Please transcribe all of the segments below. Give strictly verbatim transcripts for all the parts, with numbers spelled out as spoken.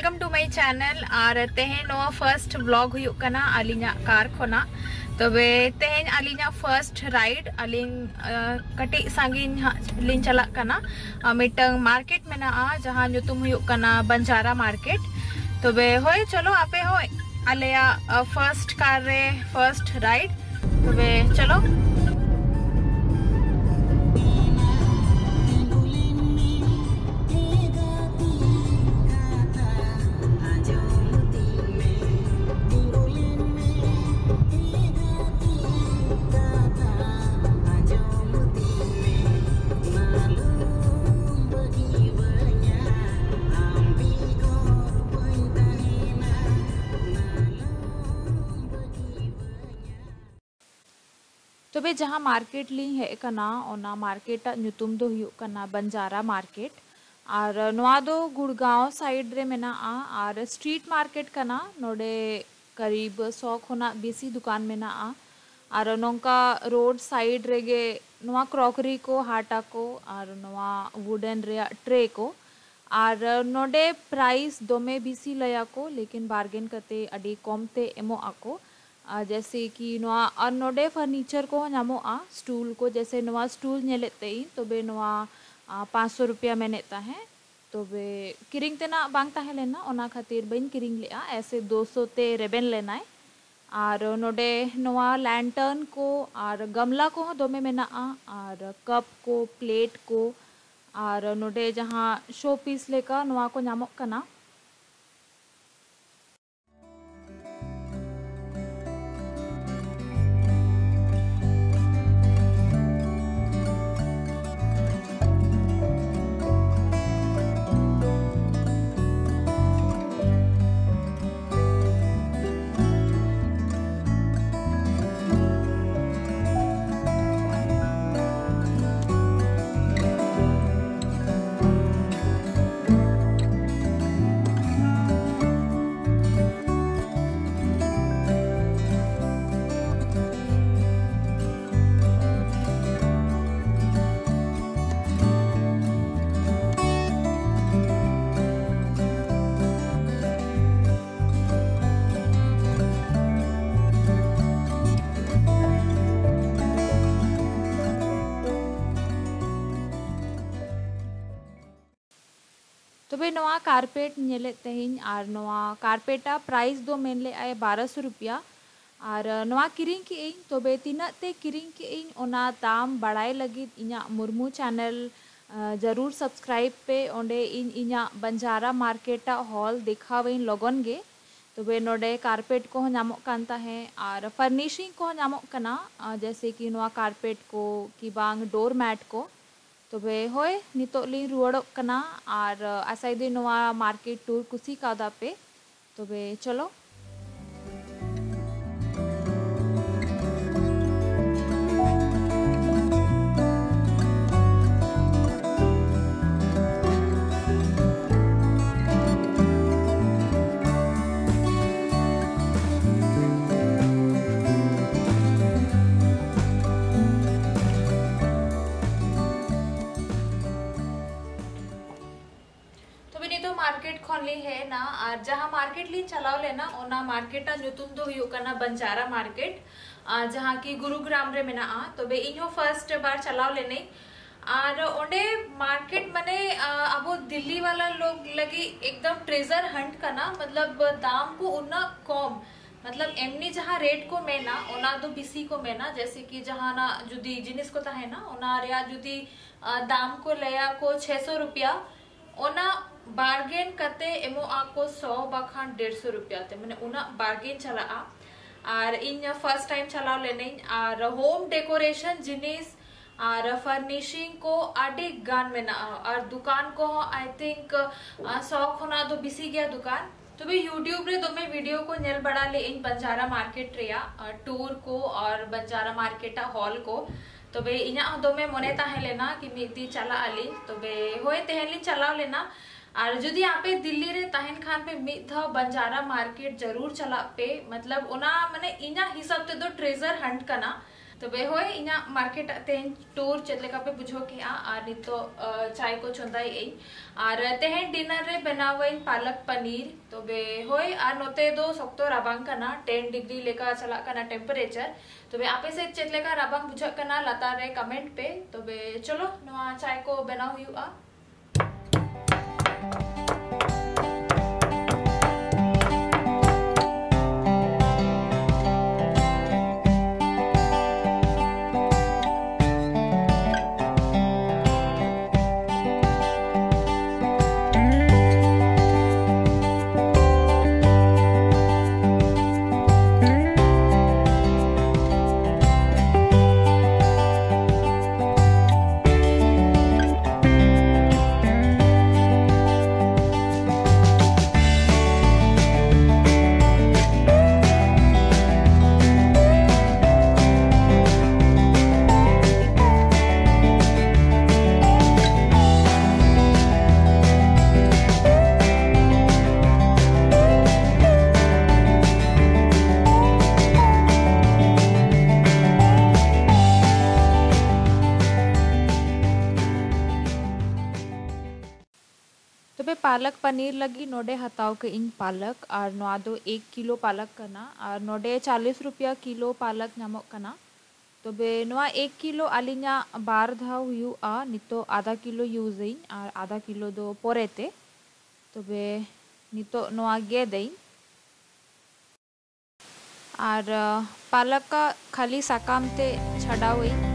Welcome to my channel और तेहें नोवा first vlog हुई कना अलिना कार खोना तबे तेहें अलिना फर्स्ट राइड अलिन कटी सांगीन लिन चला कना मिटंग मार्केट में ना जहाँ नुतुम हुई कना बंजारा मार्केट तबे होय चलो आपे होय अलिया फर्स्ट कार रे फर्स्ट राइड तबे चलो तबे जहाँ मार्केट ली है कना ओना मार्केट नुतुम दो हुयो कना बंजारा मार्केट और नोआ दो गुड़गांव साइड रे मेना आ और स्ट्रीट मार्केट कना नोडे करीब सौ खोना बेसी दुकान मेना आ और नोंका रोड साइड रेगे नोआ क्रॉकरी को हाटा को और नोआ वुडन रे ट्रे को और नोडे प्राइस दोमे बेसी लया को लेकिन बार्गेन करते अडी कम ते एमो आको जैसे कि नवा और नोडे फर्नीचर को नामोआ स्टूल को जैसे नवा स्टूल नेलेते तबे नवा पाँच सौ रुपया मेनेता है तबे किरिंग तेना बांग ताहे लेना ओना खातिर बन किरिंग लेआ ऐसे दो सौ ते रेबेन लेना और नोडे नवा लैंटर्न को और गमला को दोमे मेना और कप को प्लेट को और नोडे जहाँ शो पीस लेकर नवा को नामोक कना तबे नवा कारपेट नेले तेहिन और नवा कारपेटा प्राइस दो मेनले आए बारह सौ रुपया और नवा किरिंग की इन तबे तीना ते किरिंग की इन ओना दाम बढ़ाए लगी इना मुर्मू चैनल जरूर सब्सक्राइब पे ओंडे इन इना बंजारा मार्केटा हॉल देखावेन लोगोन गे तबे नोडे कारपेट को नामो कांता है और फर्निशिंग को नामो कना जैसे कि नवा कारपेट को कि बांग डोर मैट को तबे होय नितोग लिंग रुआड़ोग कना और आसाई दे नोवा मार्केट टूर कुसी कादा पे तबे चलो मार्केट खोन ली है ना और जहाँ मार्केट ली चलाओ लेना ओना मार्केट नुतुम दो हुयो कना बंजारा मार्केट जहाँ की गुरुग्राम रे मेना आ तबे इन्हो फर्स्ट बार चलाओ लेने और ओंडे मार्केट मने अब दिल्ली वाला लोग लगी एकदम ट्रेजर हंट करना मतलब दाम को उतना कम मतलब एमनी जहाँ रेट को मेना ओना दो बीसी को मेना जैसे कि जहाँ ना जुदी जिनिस को ताहे ना ओना रिया जुदी दाम को लया को छः सौ रुपया ओना बार्गेन करते एमो आपको सौ बखान डेढ़ सौ रुपया ते मैंने उना बार्गेन चला आ और इन फर्स्ट टाइम चलाओ लेने और होम डेकोरेशन जिनिस और फर्निशिंग को आडे गान में ना और दुकान को आई थिंक शौक होना तो बिसी गया दुकान तो भी यूट्यूब रे तो मैं वीडियो को नेल बड़ा ले इन बंजारा मार्केट रिया टूर को और बंजारा मार्केट हॉल को तबे इना दोमे मने ताहे लेना कि मिती चला आली तबे होय तेहली चलाओ लेना और जुदी आपे दिल्ली रे ताहेन खान पे मिथ बंजारा मार्केट जरूर चला पे मतलब ओना मने इना हिसाब ते दो ट्रेजर हंट कना तबे होय इना मार्केट तेन टूर चेद लेका पे बुझो के आ आर नितो चाय को चोंदाई ए आर तेन डिनर रे बनावई पालक पनीर तबे होय आर नोते दो सख्तो राबांग कना टेन डिग्री लेका चला कना टेम्परेचर तबे आपे से चेद लेका राबांग बुझो कना लातार रे कमेंट पे तबे चलो नवा चाय को बनाव हुआ पालक पनीर लगी नोडे हताव के इन पालक और नोआ दो एक किलो पालक कना और नोडे चालीस रुपया किलो पालक नामक कना तो बे नोआ एक किलो आलिना बार धाव हुई आ नितो आधा किलो यूज इन और आधा किलो दो पोरेते तो बे नितो नोआ गे दें और पालक का खाली साकाम ते छड़ाव इन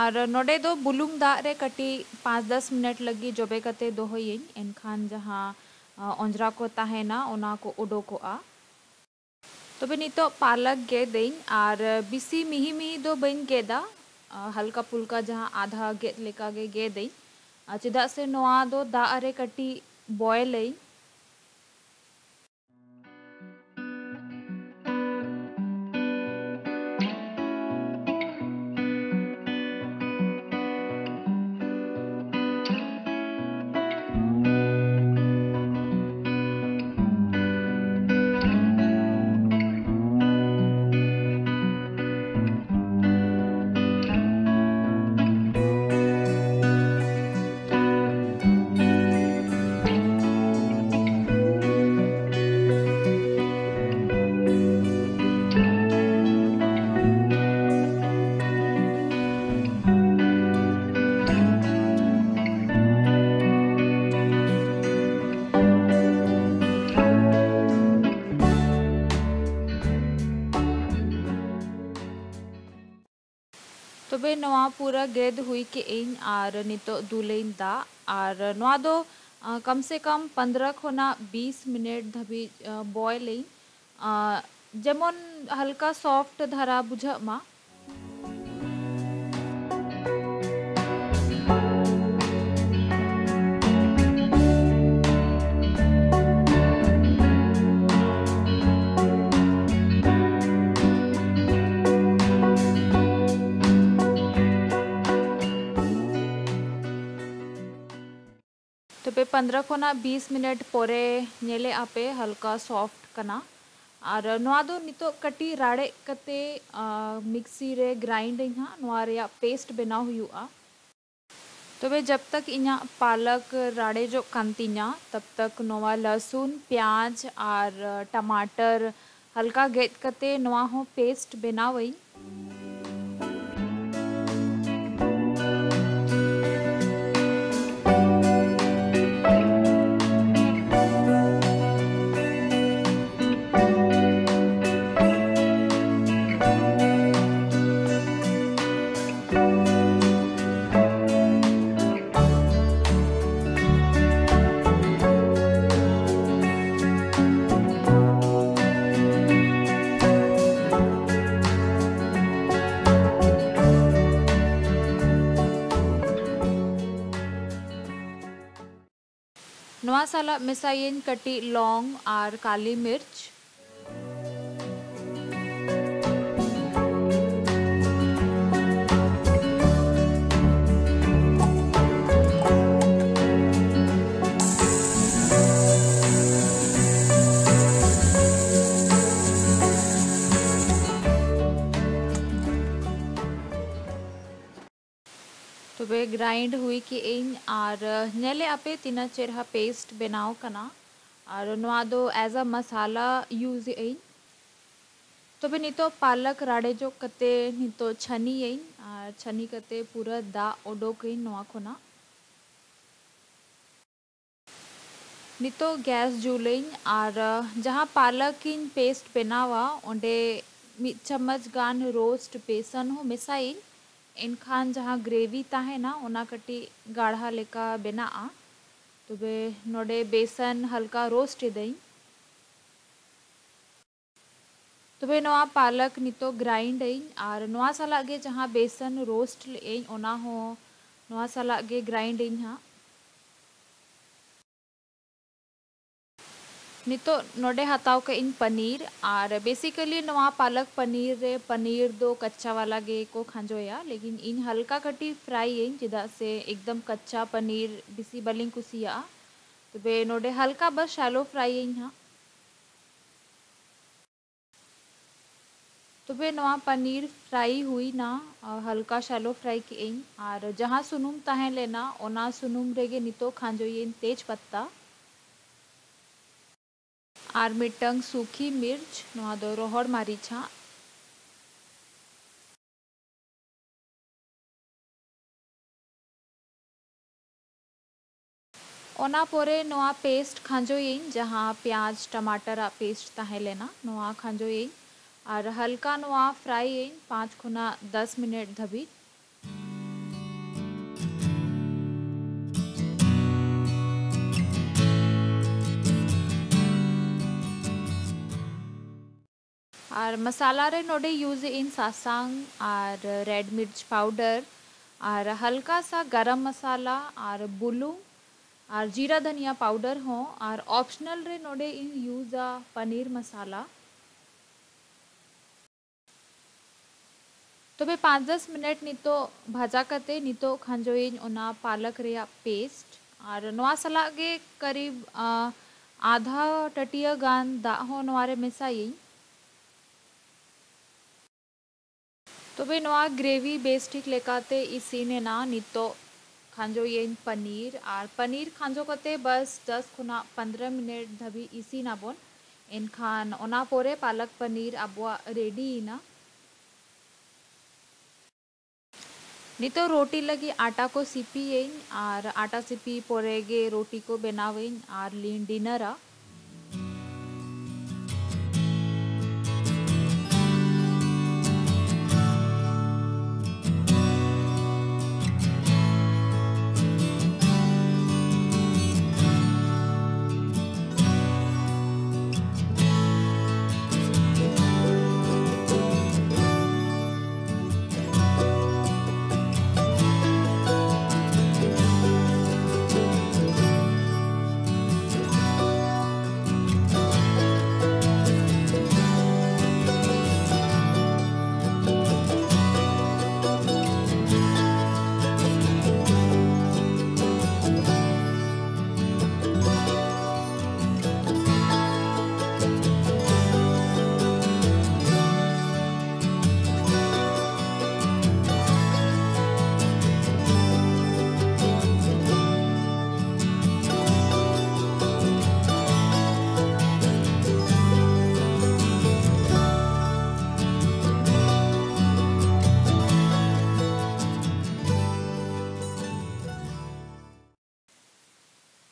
और नोडे दो बुलुम दाग रे कटी पाँच दस मिनट लगी जोबे कते दो होयेन एनखान जहाँ ओंजरा को ताहेना ओना को उडो को आ तो बे नितो पालक गे दें और बिसी मिही मिही दो बन गेदा हल्का पुल्का जहाँ आधा गेद लेका गे गे दें चिदा से नोआ दो दाग रे कटी बॉयल आई तबे नवा पूरा गेद हुई के इन आर नितो दुलेन दा आर नवा दो कम से कम पंद्रह खोना बीस मिनट धबी बॉयल इन जेमन हल्का सॉफ्ट धरा बुझा मा पे पंद्रह खोना बीस मिनट पोरे नेले आपे हल्का सॉफ्ट कना और नोआ दो नितो कटी राड़े कते मिक्सी रे ग्राइंड यहाँ नोआ रे पेस्ट बना हुई आ तो बे जब तक इन्हा पालक राड़े जो कंतिना तब तक नोआ लहसुन प्याज और टमाटर हल्का गेद कते नोआ हो पेस्ट बना वही नवा साला मिसाइन कटी लौंग और काली मिर्च तो वे ग्राइंड हुई कि इन और नले आपे तीना चेरहा पेस्ट बनाओ कना और नवा दो as a masala use in तो वे नहीं तो पालक राड़े जो कते नहीं तो छनी इन और छनी कते पूरा दा ओडो के नवा खोना नहीं तो गैस जूल इन और जहाँ पालक इन पेस्ट बनावा ओंडे चम्मच गान रोस्ट बेसन हो मिसाई इन खान जहाँ ग्रेवी ताहे ना उना कटी गाढ़ा लेका बेना आ तो बे नोडे बेसन हल्का रोस्ट दई तो बे नवा पालक नितो ग्राइंड आई और नवा साला गे जहाँ बेसन रोस्ट ले ओना हो नवा साला गे ग्राइंड आई हाँ नितो नोडे हताव के इन पनीर और बेसिकली नवा पालक पनीर रे पनीर दो कच्चा वाला गे को खांजो या लेकिन इन हल्का कटी फ्राई इन जिदा से एकदम कच्चा पनीर बिसी बलिंग कुसिया तो बे नोडे हल्का बस शैलो फ्राई इन हाँ तो बे नवा पनीर फ्राई हुई ना हल्का शैलो फ्राई की इन और जहाँ सुनुम ताहे लेना ओना सुनुम रेगे नितो खांजो ये इन तेज पत्ता आर मिटंग सूखी मिर्च नवा दो रोहड़ मारीछा ओना पोरे नवा पेस्ट खांजो इन जहाँ प्याज टमाटर आ पेस्ट ताहे लेना नवा खांजो इन और हल्का नवा फ्राई इन पाँच खुना दस मिनट धबी और मसाला रे नोडे यूज इन सासांग और रेड मिर्च पाउडर और हल्का सा गरम मसाला और बुलू और जीरा धनिया पाउडर हो और ऑप्शनल रे नोडे इन यूज आ पनीर मसाला तो बे पाँच दस मिनट नी तो भाजा कते नी तो खांजो इन उना पालक रे पेस्ट और नवा सला के करीब आधा टटिया गान दा हो नवारे मिसाई तो बे नवा ग्रेवी बेस्टिक लेकाते इसी ने ना नितो खांजो ये इन पनीर और पनीर खांजो कते बस दस खुना पंद्रह मिनट धबी इसी ना बोन इन खान ओना पोरे पालक पनीर अबुआ रेडी ना नितो रोटी लगी आटा को सिपी इन और आटा सिपी पोरेगे रोटी को बनावे और लीन डिनर आ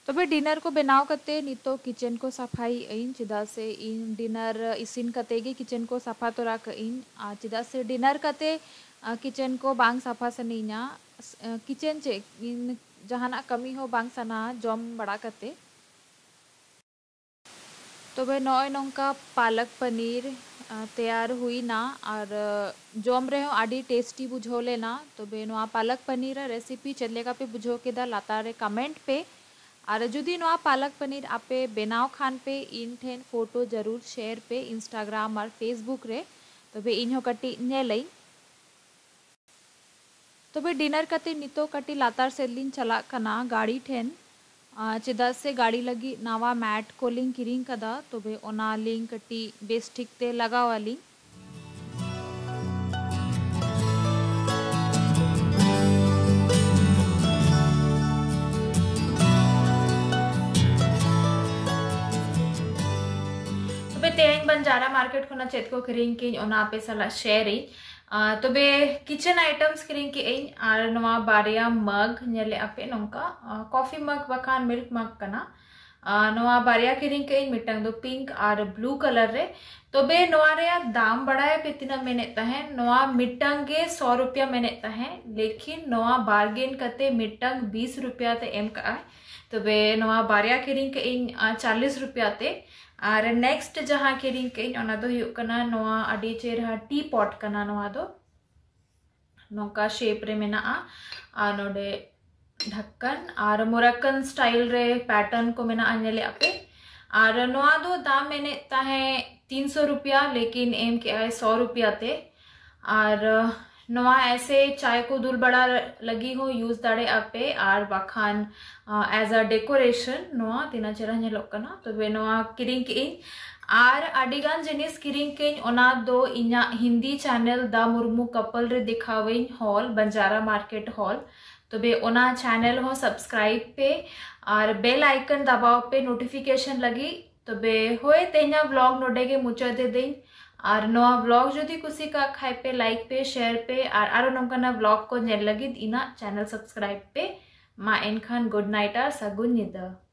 तो फिर डिनर को बनाओ कते नहीं तो किचन को सफाई इन चिदा से इन डिनर इसिन कतेगी किचन को सफा तो रख इन चिदा से डिनर कते किचन को बांग सफा से नहीं ना किचन चे इन जहाँ ना कमी हो बांग सना जम बड़ा कते तो भाई नौ इनों का पालक पनीर तैयार हुई ना और जम रहे हो आड़ी टेस्टी बुझो लेना तो भाई नौ पालक पनीर रेसिपी चलेगा पे बुझो के दा लाता रे कमेंट पे और जुदीनो आ पालक पनीर आपे बनाओ खान पे इन ठेन फोटो जरूर शेयर पे इंस्टाग्राम और फेसबुक रे तबे इन्हों कटी नेलई। तबे डिनर कती नितो कटी लातार से लिन चला कना गाड़ी ठेन चेदा से गाड़ी लगी नावा मैट को लिंग किरिंग कदा तबे ओना लिंग कटी बेस ठीक ते लगावा लिंग। तेन बंजारा मार्केट खुना चेत को किरिंग की ओना पे सला शेयर इन तबे किचन आइटम्स किरिंग की इन आर नवा बारिया मग नेले आपे नोंका कॉफी मग बकान मिल्क मग कना नवा बारिया किरिंग की इन मिटंग दो पिंक आर ब्लू कलर रे तबे नवा रे दाम बढ़ाया पे तीना मैंने तहे नवा मिटंग के सौ रुपया मैंने तहे लेकिन नवा बार्गेन करते मिटंग बीस रुपया ते एम का है तबे नवा बारिया किरिंग की इन चालीस रुपया ते और नेक्स्ट जहाँ किरिंग के इन दो हुयुग कना नोआ आडी चेहरा टी पॉट कना नोआ दो नोका शेप रे मेना आ नोडे ढक्कन और मोरक्कन स्टाइल रे पैटर्न को मेना आनेले आपे और नोआ दो दाम मैंने ताहे तीन सौ रुपया लेकिन एम के आए सौ रुपया ते और नोआ ऐसे चाय को दूल बड़ा लगी हो यूज दाड़े आपे आर बाखान एज अ डेकोरेशन नोआ तीना चेहरा लोग कना तो बे नोआ किरिंग किंग आर आडिगान जिनिस किरिंग किंग ओना दो इना हिंदी चैनल द मुर्मू कपल रे दिखावें हॉल बंजारा मार्केट हॉल तो बे ओना चैनल हो सब्सक्राइब पे और बेल आइकन दबाव पे नोटिफिकेशन लगी तो बे होए तेना व्लॉग नोडे के मुचा दे दें और नवा ब्लॉग जो कुछ का खाए पे लाइक पे शेयर पे और आरो नमकना ब्लॉग को नेल लगी इना चैनल सब्सक्राइब पे मा एन खान गुड नाइट और सगुन निदा।